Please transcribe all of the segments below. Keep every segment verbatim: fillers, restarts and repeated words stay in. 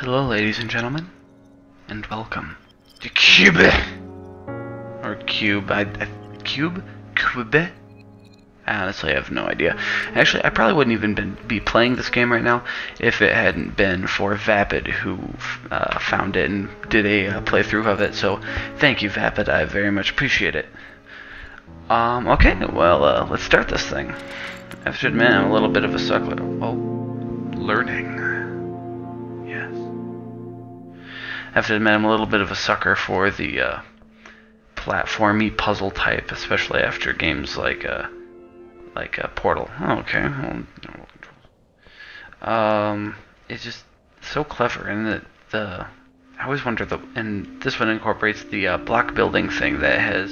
Hello, ladies and gentlemen, and welcome to Qbeh, or Cube, I, I, Cube, Qbeh. Honestly, I have no idea. Actually, I probably wouldn't even been, be playing this game right now if it hadn't been for Vapid, who uh, found it and did a uh, playthrough of it. So, thank you, Vapid. I very much appreciate it. Um, okay, well, uh, let's start this thing. I have to admit, I'm a little bit of a suckler. Oh, learning. I have to admit, I'm a little bit of a sucker for the uh, platformy puzzle type, especially after games like uh, like uh, Portal. Oh, okay, um, it's just so clever, and the, the I always wonder the and this one incorporates the uh, block building thing that has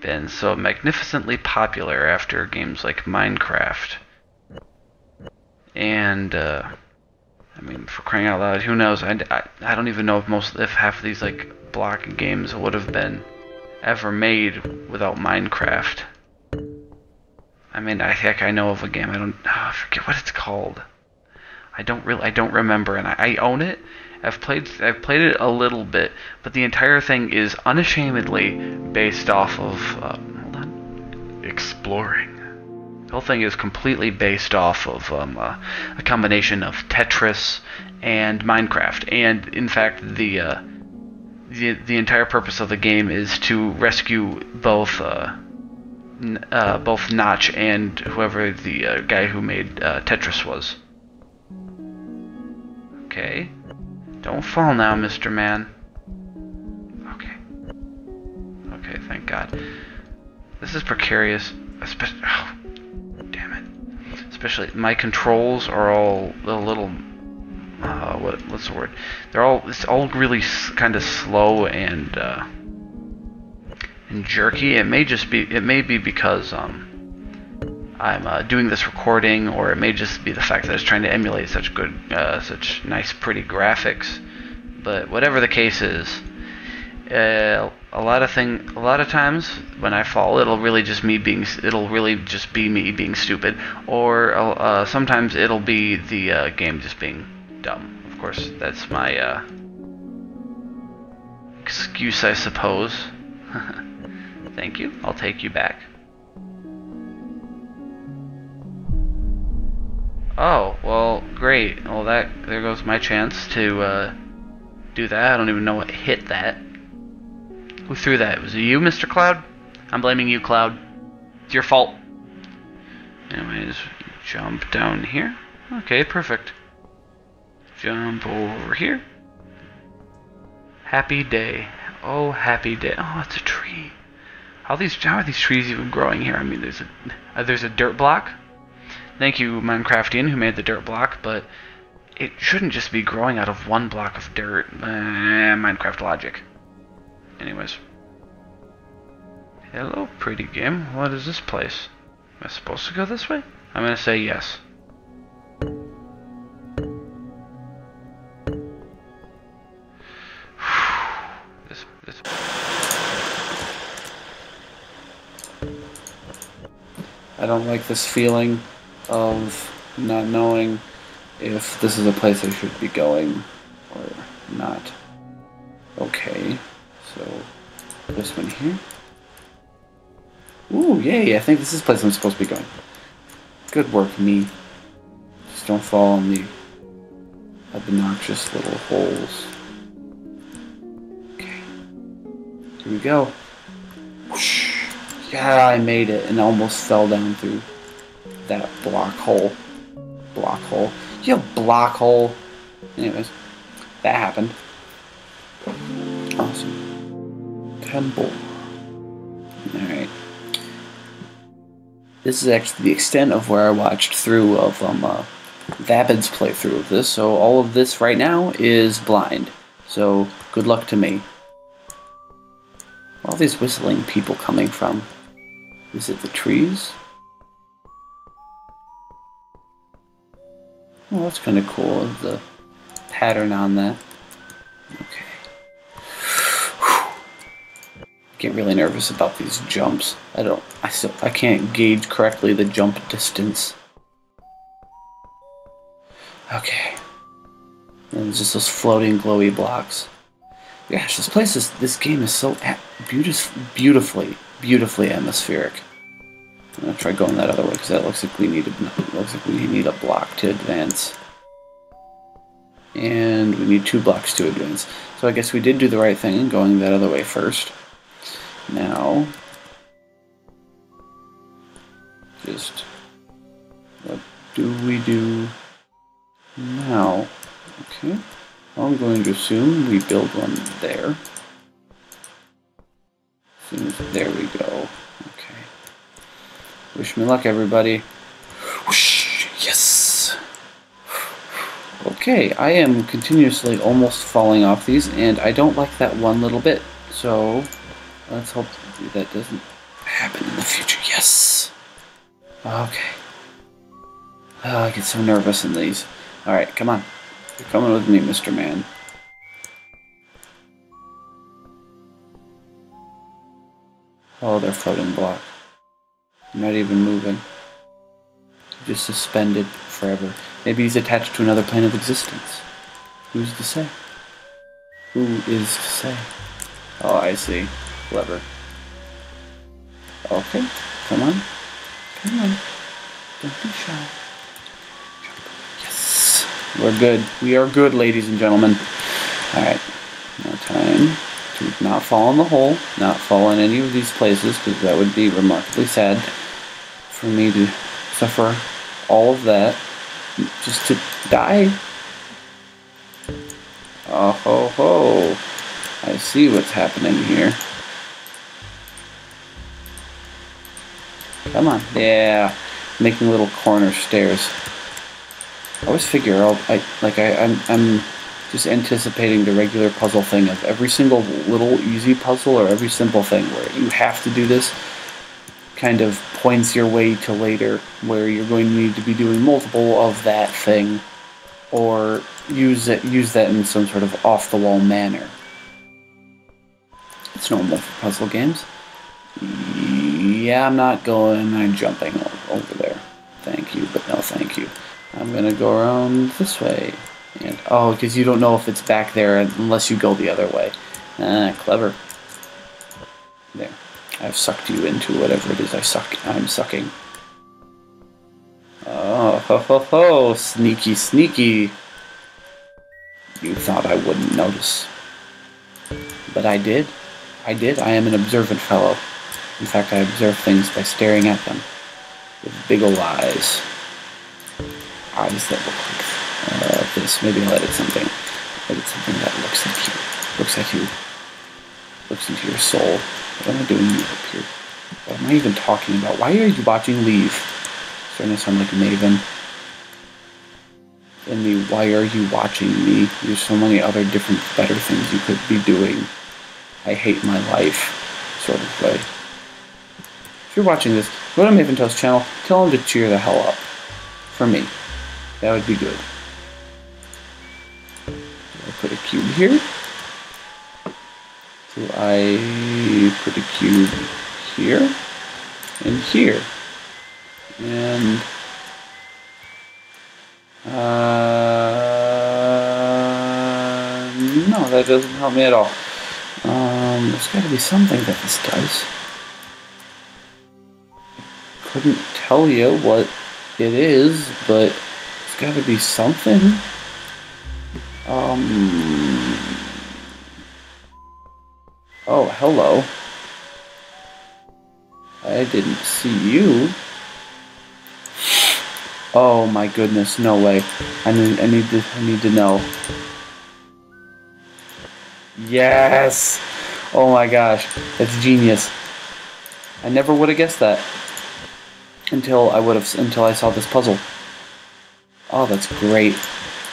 been so magnificently popular after games like Minecraft. And uh, I mean, for crying out loud, who knows? I, I, I don't even know if most if half of these like block games would have been ever made without Minecraft. I mean, I think I know of a game. I don't oh, I forget what it's called. I don't really I don't remember, and I, I own it. I've played I've played it a little bit, but the entire thing is unashamedly based off of uh, hold on, exploring. The whole thing is completely based off of um, uh, a combination of Tetris and Minecraft, and in fact, the uh, the the entire purpose of the game is to rescue both uh, n uh, both Notch and whoever the uh, guy who made uh, Tetris was. Okay, don't fall now, Mister Man. Okay, okay, thank God. This is precarious, especially. Oh. Damn it. Especially, my controls are all a little, uh, what, what's the word? They're all, it's all really s kind of slow and, uh, and jerky. It may just be, it may be because, um, I'm, uh, doing this recording, or it may just be the fact that I was trying to emulate such good, uh, such nice, pretty graphics. But whatever the case is, uh, a lot of thing, a lot of times when I fall, it'll really just me being, it'll really just be me being stupid, or uh, sometimes it'll be the uh, game just being dumb. Of course, that's my uh, excuse, I suppose. Thank you. I'll take you back. Oh well, great. Well, that there goes my chance to uh, do that. I don't even know what hit that. Who threw that? Was it you, Mister Cloud? I'm blaming you, Cloud. It's your fault. Anyways, jump down here. Okay, perfect. Jump over here. Happy day. Oh, happy day. Oh, it's a tree. How these? How are these trees even growing here? I mean, there's a uh, there's a dirt block. Thank you, Minecraftian, who made the dirt block, but it shouldn't just be growing out of one block of dirt. Uh, Minecraft logic. Anyways. Hello, pretty game. What is this place? Am I supposed to go this way? I'm gonna say yes. this, this. I don't like this feeling of not knowing if this is a place I should be going or not. Okay. So, this one here. Ooh, yay, I think this is the place I'm supposed to be going. Good work, me. Just don't fall in the obnoxious little holes. Okay. Here we go. Whoosh. Yeah, I made it and almost fell down through that block hole. Block hole. You block hole. Anyways, that happened. Awesome. Temple. Alright. This is actually the extent of where I watched through of um, uh, Vapid's playthrough of this, so all of this right now is blind. So, good luck to me. Where are all these whistling people coming from? Is it the trees? Well, that's kind of cool, the pattern on that. Okay. Get really nervous about these jumps. I don't. I still. I can't gauge correctly the jump distance. Okay. And it's just those floating glowy blocks. Gosh, this place is, this game is so beautif beautifully, beautifully atmospheric. I'm gonna try going that other way because that looks like we need a, looks like we need a block to advance, and we need two blocks to advance. So I guess we did do the right thing going that other way first. Now, just what do we do now? Okay, I'm going to assume we build one there. There we go. Wish me luck, everybody. Whoosh, yes! Okay, I am continuously almost falling off these, and I don't like that one little bit. So, let's hope that doesn't happen in the future. Yes! Okay. Oh, I get so nervous in these. Alright, come on. You're coming with me, Mister Man. Oh, they're floating block. Not even moving. Just suspended forever. Maybe he's attached to another plane of existence. Who's to say? Who is to say? Oh, I see. Clever. Okay. Come on. Come on. Don't be shy. Jump. Yes. We're good. We are good, ladies and gentlemen. Alright. Now time to not fall in the hole. Not fall in any of these places, because that would be remarkably sad. For me to suffer all of that just to die. Oh ho ho! I see what's happening here. Come on, yeah, making little corner stairs. I always figure I'll, I like I I'm I'm just anticipating the regular puzzle thing of every single little easy puzzle or every simple thing where you have to do this. Kind of points your way to later where you're going to need to be doing multiple of that thing or use it, use that in some sort of off-the-wall manner. It's normal for puzzle games. Yeah, I'm not going, I'm jumping over there. Thank you, but no thank you. I'm gonna go around this way. And oh, because you don't know if it's back there unless you go the other way. Ah, clever. There. I've sucked you into whatever it is I suck. I'm sucking. Oh, ho ho ho! Sneaky, sneaky! You thought I wouldn't notice. But I did. I did. I am an observant fellow. In fact, I observe things by staring at them. With big old eyes. Eyes that look like uh, this. Maybe I'll edit something. Edit something that looks like you. Looks like you. Looks into your soul. What am I doing up here? What am I even talking about? Why are you watching Leave? It's starting to sound like Maven. And the why are you watching me? There's so many other different better things you could be doing. I hate my life. Sort of way. If you're watching this, go to MavenTails channel. Tell him to cheer the hell up. For me. That would be good. I'll put a cube here. So I put a cube here and here, and uh, no, that doesn't help me at all. Um, there's got to be something that this does. I couldn't tell you what it is, but it's got to be something. Um. Oh, hello. I didn't see you. Oh my goodness, no way. I need, I need to, I need to know. Yes! Oh my gosh, that's genius. I never would have guessed that until I would have, until I saw this puzzle. Oh, that's great.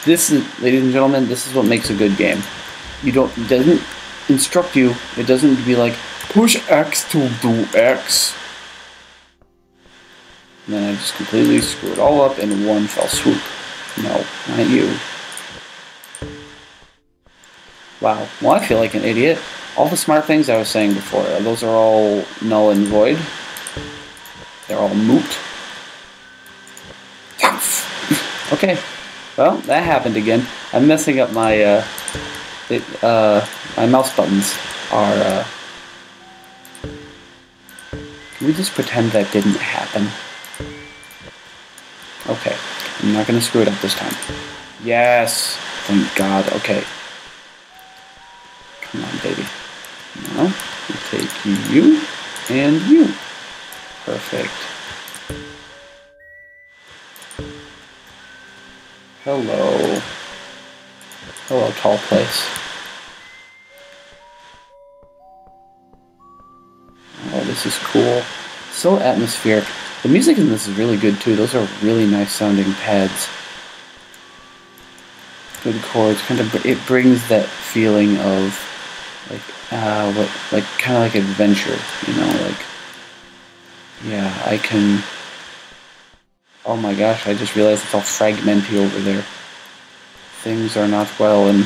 This is, ladies and gentlemen, this is what makes a good game. You don't, doesn't instruct you, it doesn't be like push X to do X. And then I just completely screw it all up in one fell swoop. No, not you. Wow. Well, I feel like an idiot. All the smart things I was saying before, those are all null and void. They're all moot. Yes! Okay. Well, that happened again. I'm messing up my, uh, it, uh, my mouse buttons are, uh... Can we just pretend that didn't happen? Okay. I'm not gonna screw it up this time. Yes! Thank God. Okay. Come on, baby. Now, we take you and you. Perfect. Hello. Hello, tall place. Oh, this is cool. So atmospheric. The music in this is really good too. Those are really nice sounding pads. Good chords. Kind of, it brings that feeling of like, uh, what, like kind of like adventure. You know, like, yeah, I can. Oh my gosh, I just realized it's all fragmenty over there. Things are not well, and...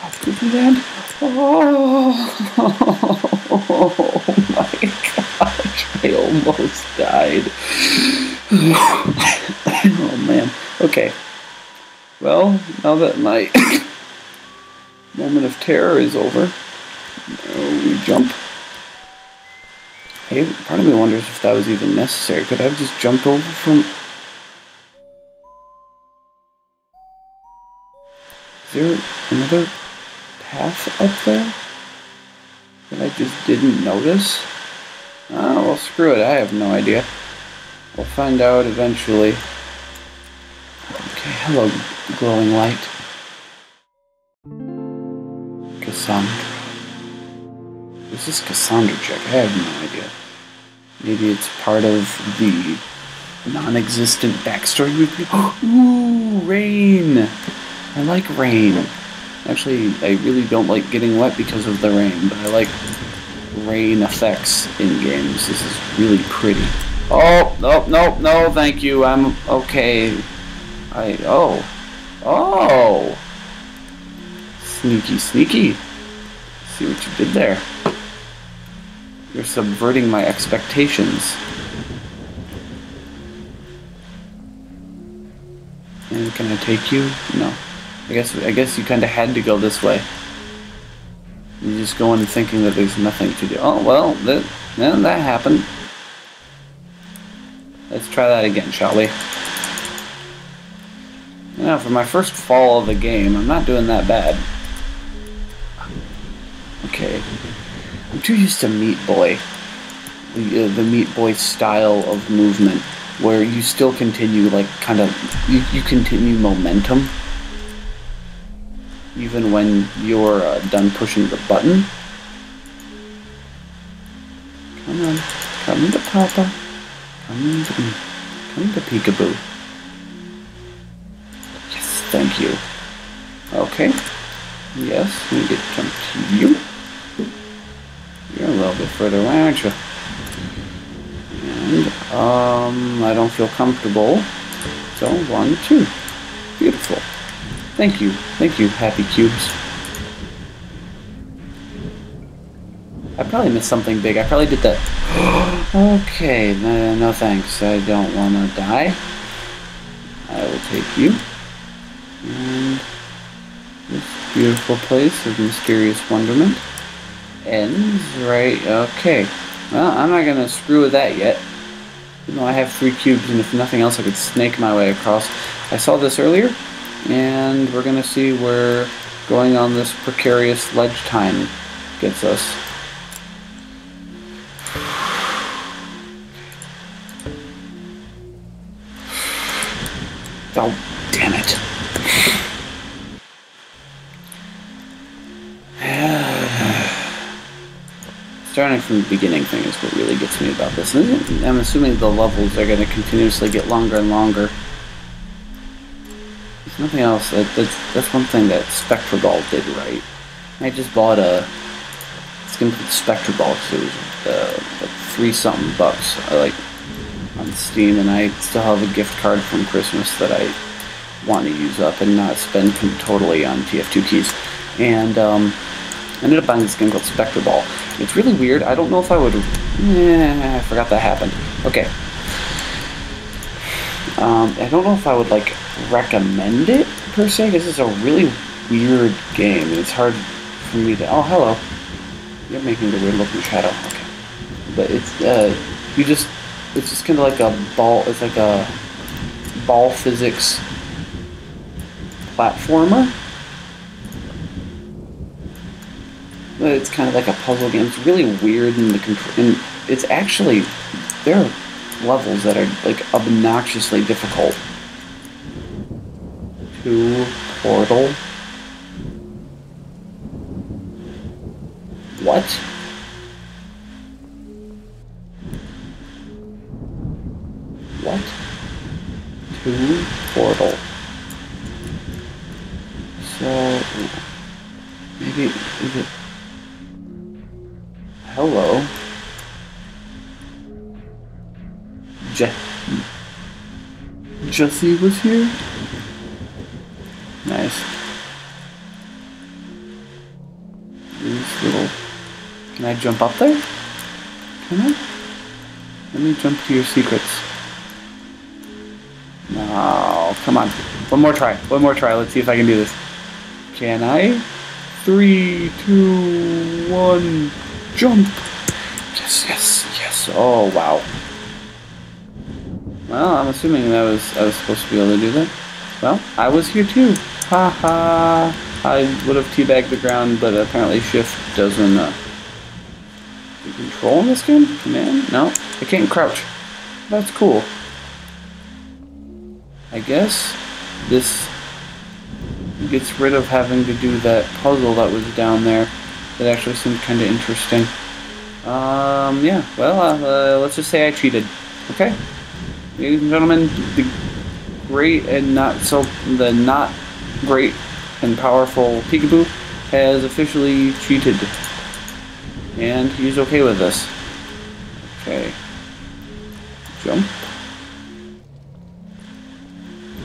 God, did you do that? Oh, oh my gosh, I almost died. Oh man, okay. Well, now that my moment of terror is over, we jump. Hey, part of me wonders if that was even necessary. Could I have just jumped over from... Is there another path up there that I just didn't notice? Ah, well, screw it. I have no idea. We'll find out eventually. Okay, hello, glowing light. Cassandra. Is this Cassandra check? I have no idea. Maybe it's part of the non-existent backstory we've got. Ooh, rain! I like rain. Actually, I really don't like getting wet because of the rain, but I like rain effects in games. This is really pretty. Oh, no, no, no, thank you. I'm okay. I, oh. Oh! Sneaky, sneaky. See what you did there. You're subverting my expectations. And can I take you? No. I guess I guess you kind of had to go this way. You just go in thinking that there's nothing to do. Oh well, that then that happened. Let's try that again, shall we? Now, for my first fall of the game, I'm not doing that bad. Okay. I'm too used to Meat Boy, the, uh, the Meat Boy style of movement, where you still continue, like, kind of, you, you continue momentum, even when you're uh, done pushing the button. Come on, come to Papa, come to, come to Peekaboo. Yes, thank you. Okay, yes, we get jumped to you. You're a little bit further away, aren't you? And, um, I don't feel comfortable. So, one, two. Beautiful. Thank you. Thank you, happy cubes. I probably missed something big. I probably did that. Okay, no, no thanks. I don't want to die. I will take you. And this beautiful place of mysterious wonderment. Ends, right, okay. Well, I'm not gonna screw with that yet. You know, I have three cubes, and if nothing else, I could snake my way across. I saw this earlier, and we're gonna see where going on this precarious ledge time gets us. Oh, damn it. Starting from the beginning thing is what really gets me about this. And I'm assuming the levels are going to continuously get longer and longer. There's nothing else. That, that's, that's one thing that Spectroball did right. I just bought a... It's going to be Spectroball, because it was uh, three-something bucks I like on Steam, and I still have a gift card from Christmas that I want to use up and not spend totally on T F two keys. And, um... I ended up buying this game called Spectroball. It's really weird. I don't know if I would... Eh, I forgot that happened. Okay. Um, I don't know if I would, like, recommend it, per se, because it's a really weird game, and it's hard for me to... Oh, hello. You're making the weird-looking shadow. Okay. But it's, uh, you just... It's just kind of like a ball... It's like a ball physics platformer. But it's kind of like a puzzle game. It's really weird, and the control... And it's actually... There are levels that are, like, obnoxiously difficult. To Portal. What? What? To Portal. So... Maybe... Is it... Hello? Je... Jesse was here? Nice. These little... Can I jump up there? Can I? Let me jump to your secrets. No, come on. One more try. One more try. Let's see if I can do this. Can I? Three, two, one, jump! Yes, yes, yes. Oh, wow. Well, I'm assuming that was I was supposed to be able to do that. Well, I was here too. Ha ha! I would have teabagged the ground, but apparently shift doesn't uh, control in this game? Man, no. I can't crouch. That's cool. I guess this gets rid of having to do that puzzle that was down there. That actually seemed kind of interesting. Um, yeah. Well, uh, uh, let's just say I cheated. Okay? Ladies and gentlemen, the great and not so... the not great and powerful Peekaboo has officially cheated. And he's okay with this. Okay. Jump.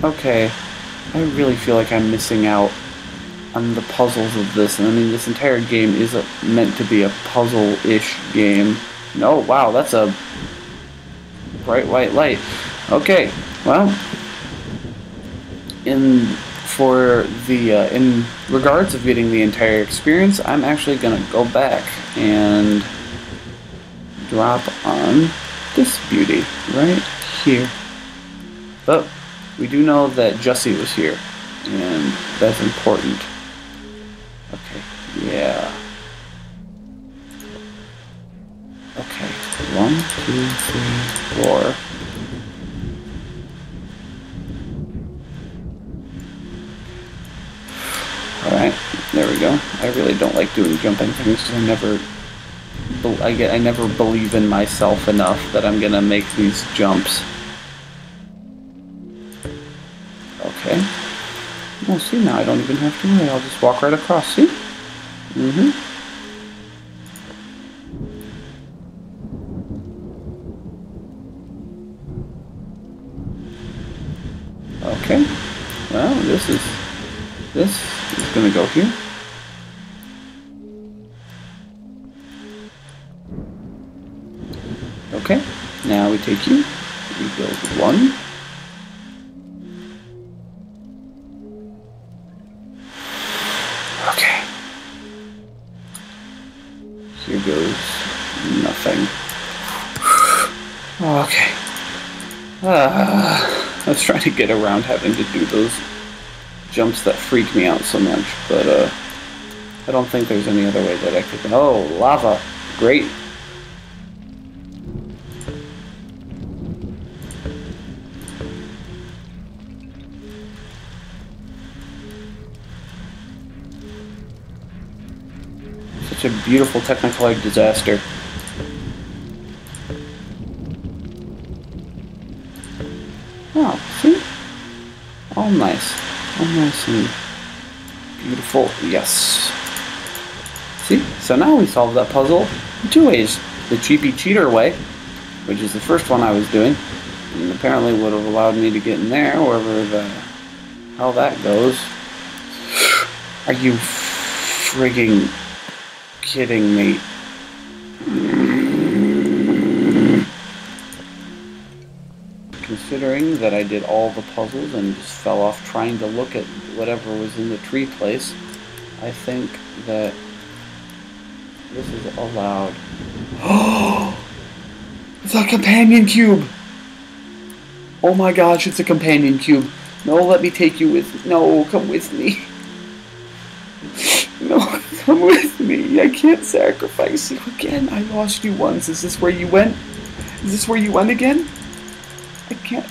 Okay. I really feel like I'm missing out on the puzzles of this. And I mean, this entire game is a, meant to be a puzzle-ish game. No, wow, that's a bright white light. Okay, well, in for the uh, in regards of getting the entire experience, I'm actually gonna go back and drop on this beauty right here. But we do know that Jussie was here, and that's important. Okay, yeah. Okay, one, two, three, four. Alright, there we go. I really don't like doing jumping things because I never I, get, I never believe in myself enough that I'm gonna make these jumps. Okay. Well, see, now I don't even have to worry. I'll just walk right across, see? Mm-hmm. Okay. Well, this is... This is going to go here. Okay, now we take you. We build one. Okay. Here goes nothing. Okay. Uh, I was trying to get around having to do those jumps that freak me out so much, but uh, I don't think there's any other way that I could... Oh, lava! Great! Such a beautiful Technicolor disaster. Oh, see? All nice. Oh, nice and beautiful. Yes. See? So now we solved that puzzle in two ways. The cheapy cheater way, which is the first one I was doing, and apparently would have allowed me to get in there, wherever the hell that goes. Are you frigging kidding me? considering that I did all the puzzles and just fell off trying to look at whatever was in the tree place, I think that this is allowed. Oh! It's a companion cube! Oh my gosh, it's a companion cube. No, let me take you with me. No, come with me. No, come with me. I can't sacrifice you again. I lost you once. Is this where you went? Is this where you went again? I can't.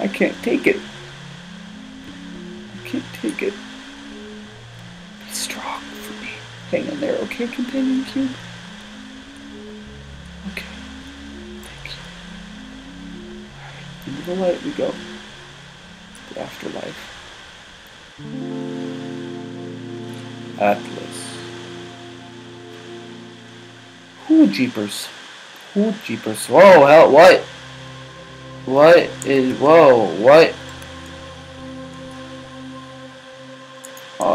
I can't take it. I can't take it. Be strong for me. Hang in there, okay, companion cube? Okay. Thank you. Alright, into the light we go. The afterlife. Atlas. Ooh, jeepers. Ooh, jeepers. Whoa, hell, what? What is, whoa, what? Uh,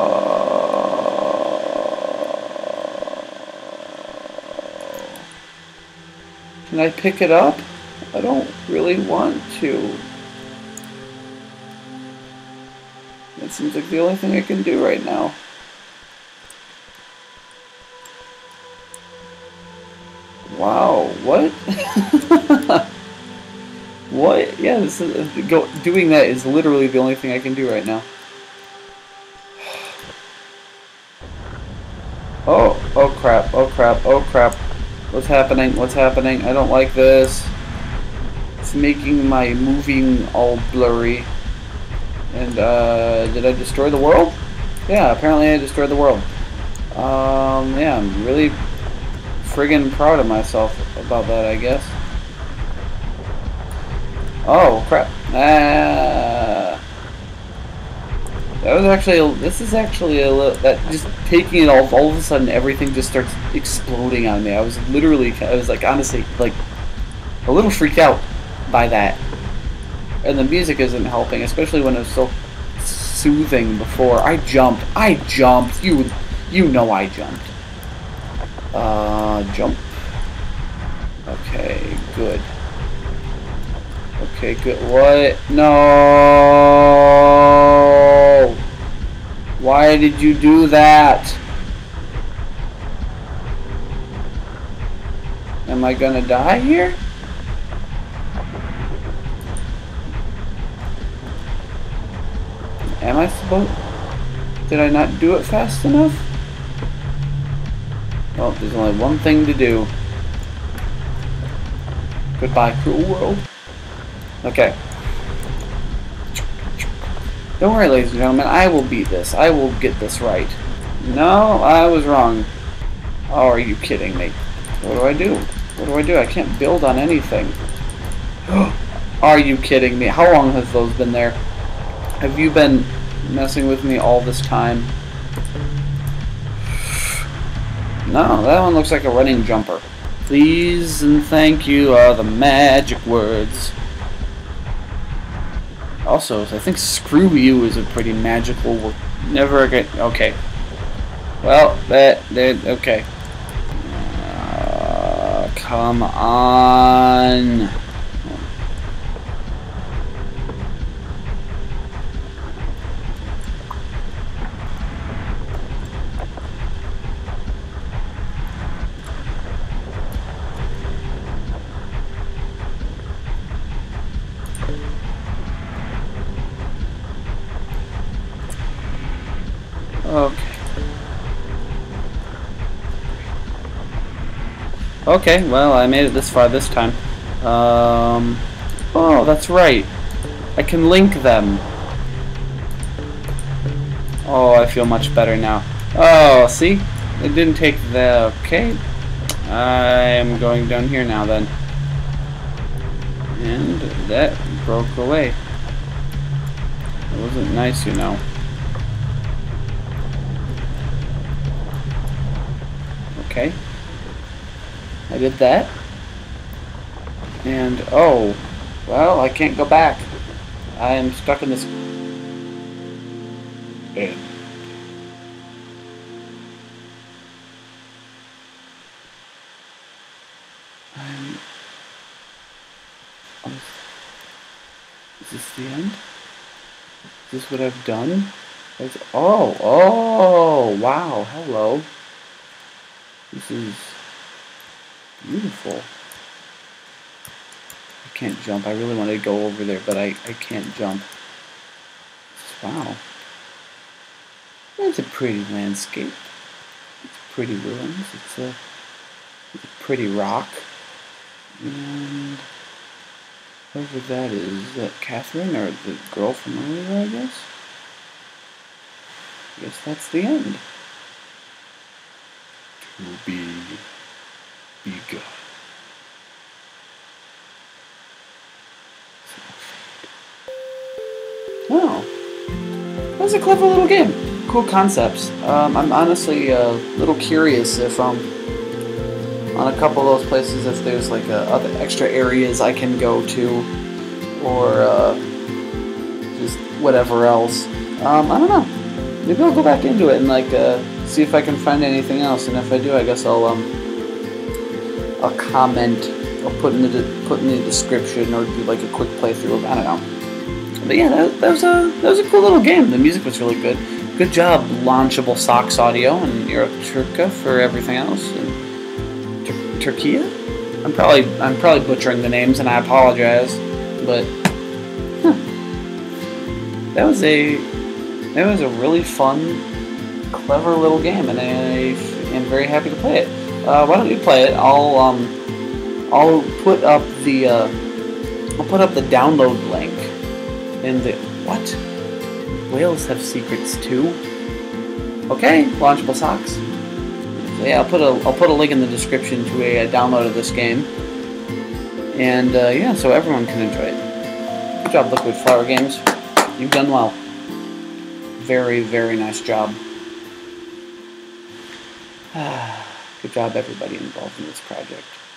can I pick it up? I don't really want to. That seems like the only thing I can do right now. Wow, what? What? Yeah, this is, go, doing that is literally the only thing I can do right now. Oh, oh crap, oh crap, oh crap. What's happening? What's happening? I don't like this. It's making my moving all blurry. And, uh, did I destroy the world? Yeah, apparently I destroyed the world. Um, yeah, I'm really friggin' proud of myself about that, I guess. Oh crap! Ah, that was actually a, this is actually a little, that just taking it all all of a sudden everything just starts exploding on me. I was literally I was like honestly like a little freaked out by that, and the music isn't helping, especially when it was so soothing before. I jumped. I jumped. You you know I jumped. Uh, jump. Okay, good. Okay, good. What? No! Why did you do that? Am I gonna die here? Am I supposed? Did I not do it fast enough? Well, there's only one thing to do. Goodbye, cruel world. Okay. Don't worry, ladies and gentlemen. I will beat this. I will get this right. No, I was wrong. Oh, are you kidding me? What do I do? What do I do? I can't build on anything. Are you kidding me? How long has those been there? Have you been messing with me all this time? No, that one looks like a running jumper. Please and thank you are the magic words. Also, I think screw you is a pretty magical word. Never again. Okay. Well, that did. Okay. Uh, come on. Okay. Okay, well, I made it this far this time. Um, oh, that's right. I can link them. Oh, I feel much better now. Oh, see? It didn't take the... Okay. I am going down here now, then. And that broke away. It wasn't nice, you know. Okay, I did that, and oh, well, I can't go back. I am stuck in this. Yeah. I'm. I'm this the end? Is this what I've done? That's, oh, oh, wow, hello. This is beautiful. I can't jump. I really want to go over there, but I, I can't jump. Wow. That's a pretty landscape. It's pretty ruins. It's a, it's a pretty rock. And whoever that is, is that Catherine or the girl from earlier, I guess? I guess that's the end. To be begun. Wow. That was a clever little game. Cool concepts. Um, I'm honestly a little curious if um, on a couple of those places, if there's like uh, other extra areas I can go to, or uh, just whatever else. Um, I don't know. Maybe I'll go back into it and like uh, see if I can find anything else, and if I do, I guess I'll um I'll comment, I'll put in the put in the description, or do like a quick playthrough of, I don't know. But yeah, that, that was a that was a cool little game. The music was really good. Good job, Launchable Socks Audio, and Euroturka for everything else, and Tur Turkia. I'm probably I'm probably butchering the names, and I apologize, but huh. that was a. It was a really fun, clever little game, and I am very happy to play it. Uh, why don't you play it? I'll um, I'll put up the uh, I'll put up the download link in the what? Whales have secrets too. Okay, Launchable Socks. So yeah, I'll put a I'll put a link in the description to a, a download of this game, and uh, yeah, so everyone can enjoy it. Good job, Liquid Flower Games. You've done well. Very, very nice job. Good job, everybody involved in this project.